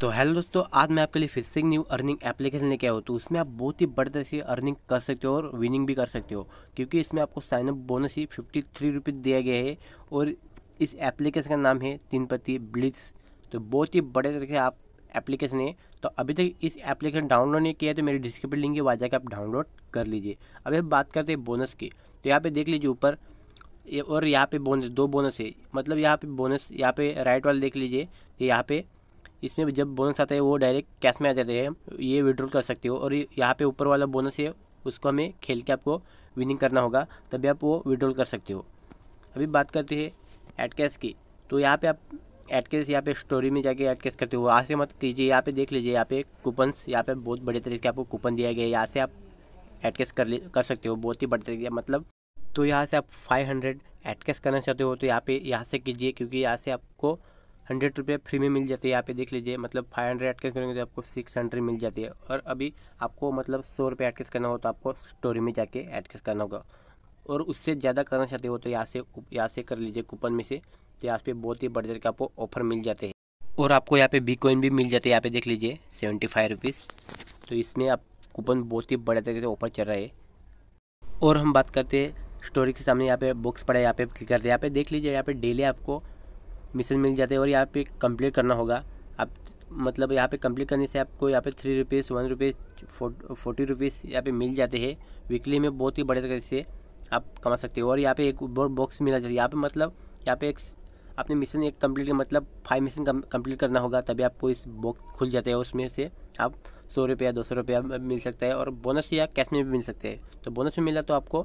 तो हेलो दोस्तों, आज मैं आपके लिए फिर से न्यू अर्निंग एप्लीकेशन लेके आया हूँ। तो उसमें आप बहुत ही बढ़िया से अर्निंग कर सकते हो और विनिंग भी कर सकते हो, क्योंकि इसमें आपको साइनअप बोनस ही 53 रुपीज़ दिया गया है। और इस एप्लीकेशन का नाम है तीन पत्ती ब्लिट्स। तो बहुत ही बड़े तरह से आप एप्लीकेशन है। तो अभी तक इस एप्लीकेशन डाउनलोड नहीं किया है तो मेरी डिस्क्रिप्शन लिंक है, वहाँ जाकर आप डाउनलोड कर लीजिए। अब बात करते हैं बोनस की। तो यहाँ पर देख लीजिए ऊपर, और यहाँ पे बोनस दो बोनस है। मतलब यहाँ पे बोनस, यहाँ पे राइट वाला देख लीजिए, तो यहाँ पे इसमें जब बोनस आता है वो डायरेक्ट कैश में आ जाते हैं, ये विड्रॉल कर सकते हो। और यहाँ पे ऊपर वाला बोनस है, उसको हमें खेल के आपको विनिंग करना होगा, तभी आप वो विड्रॉल कर सकते हो। अभी बात करते हैं ऐड कैश की। तो यहाँ पे आप ऐड कैश, यहाँ पे स्टोरी में जाके ऐड कैश करते हो, वहाँ से मत कीजिए। यहाँ पे देख लीजिए, यहाँ पे कूपन्स, यहाँ पे बहुत बड़े तरीके से आपको कूपन दिया गया है, यहाँ से आप ऐड कैश कर सकते हो बहुत ही बड़े तरीके। मतलब तो यहाँ से आप 500 ऐड कैश करना चाहते हो तो यहाँ से कीजिए, क्योंकि यहाँ से आपको 100 रुपये फ्री में मिल जाते हैं। यहाँ पे देख लीजिए, मतलब 500 ऐड कैश करेंगे तो आपको 600 मिल जाती है। और अभी आपको मतलब 100 रुपये ऐड कैश करना हो तो आपको स्टोरी में जाके ऐड कैश करना होगा। और उससे ज़्यादा करना चाहते हो तो यहाँ से कर लीजिए कूपन में से। तो यहाँ पे बहुत ही बढ़िया के आपको ऑफर मिल जाते हैं, और आपको यहाँ पे बिटकॉइन भी मिल जाती है। यहाँ पे देख लीजिए 75 रुपीज़। तो इसमें आप कूपन बहुत ही बढ़िया तरीके से ऑफर चल रहा है। और हम बात करते हैं स्टोरी के सामने, यहाँ पे बुक्स पड़ा है, यहाँ पे क्लिक करते हैं। यहाँ पे देख लीजिए, यहाँ पे डेली आपको मिशन मिल जाते हैं और यहाँ पे कंप्लीट करना होगा। आप मतलब यहाँ पे कंप्लीट करने से आपको यहाँ पे 3 रुपीज़, 1 रुपीज़, 40 रुपीज़ यहाँ पे मिल जाते हैं। वीकली में बहुत ही बड़े तरीके से आप कमा सकते हो। और यहाँ पे एक और बॉक्स मिला जाता है। यहाँ पर मतलब यहाँ पे एक आपने मिशन एक कम्प्लीट, मतलब 5 मिशन कम्प्लीट करना होगा, तभी आपको इस बॉक्स खुल जाते हैं। उसमें से आप 100 रुपया, 200 रुपया मिल सकता है, और बोनस या कैश में भी मिल सकते हैं। तो बोनस में मिला तो आपको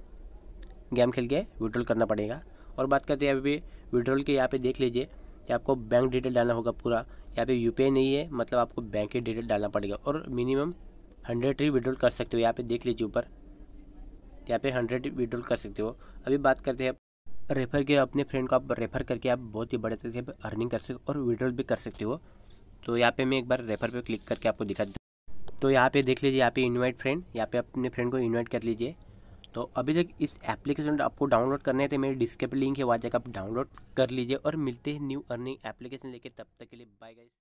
गेम खेल के विड्रॉल करना पड़ेगा। और बात करते हैं अभी विड्रॉल के। यहाँ पे देख लीजिए कि आपको बैंक डिटेल डालना होगा पूरा। यहाँ पे यूपीआई नहीं है, मतलब आपको बैंक की डिटेल डालना पड़ेगा। और मिनिमम 100 ही विड्रॉल कर सकते हो। यहाँ पे देख लीजिए ऊपर, यहाँ पे 100 विड्रॉल कर सकते हो। अभी बात करते हैं रेफ़र के। अपने फ्रेंड को आप रेफ़र करके आप बहुत ही बड़े तरीके से अर्निंग कर सकते हो और विड्रॉल भी कर सकते हो। तो यहाँ पर मैं एक बार रेफ़र पर क्लिक करके आपको दिखा दूँ। तो यहाँ पर देख लीजिए, यहाँ पर इन्वाइट फ्रेंड, यहाँ पर अपने फ्रेंड को इन्वाइट कर लीजिए। तो अभी तक इस एप्लीकेशन आपको डाउनलोड करने थे, मेरी डिस्क्रिप्शन लिंक है, वहाँ जाकर आप डाउनलोड कर लीजिए। और मिलते हैं न्यू अर्निंग एप्लीकेशन लेके, तब तक के लिए बाय गाइस।